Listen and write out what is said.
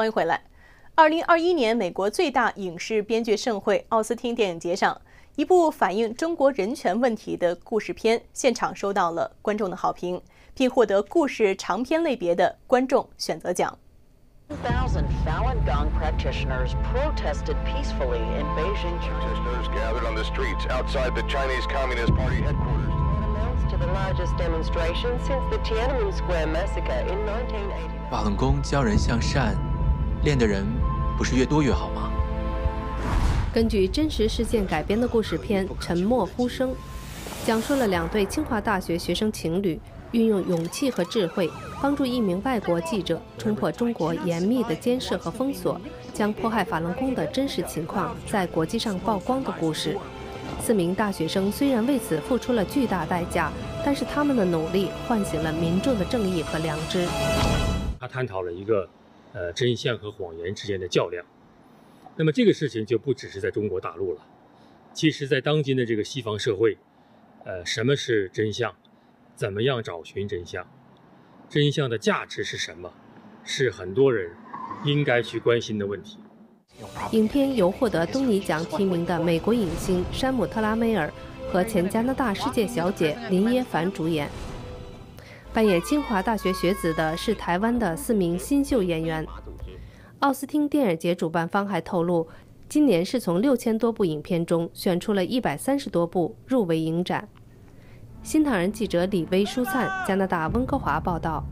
欢迎回来。2021年美国最大影视编剧盛会奥斯汀电影节上，一部反映中国人权问题的故事片现场收到了观众的好评，并获得故事长片类别的观众选择奖。 2,000 Falun Gong practitioners protested peacefully in Beijing. Protesters gathered on the streets outside the Chinese Communist Party headquarters. Announced to the largest demonstration since the Tiananmen Square massacre in 1980. 法轮功教人向善，练的人不是越多越好吗？根据真实事件改编的故事片《沉默呼声》，讲述了两对清华大学学生情侣。 运用勇气和智慧，帮助一名外国记者冲破中国严密的监视和封锁，将迫害法轮功的真实情况在国际上曝光的故事。4名大学生虽然为此付出了巨大代价，但是他们的努力唤醒了民众的正义和良知。他探讨了一个，真相和谎言之间的较量。那么这个事情就不只是在中国大陆了，其实在当今的这个西方社会，什么是真相？ 怎么样找寻真相？真相的价值是什么？是很多人应该去关心的问题。影片由获得东尼奖提名的美国影星山姆·特拉梅尔和前加拿大世界小姐林耶凡主演。扮演清华大学学子的是台湾的4名新秀演员。奥斯汀电影节主办方还透露，今年是从6000多部影片中选出了130多部入围影展。 新唐人记者李薇、舒灿，加拿大温哥华报道。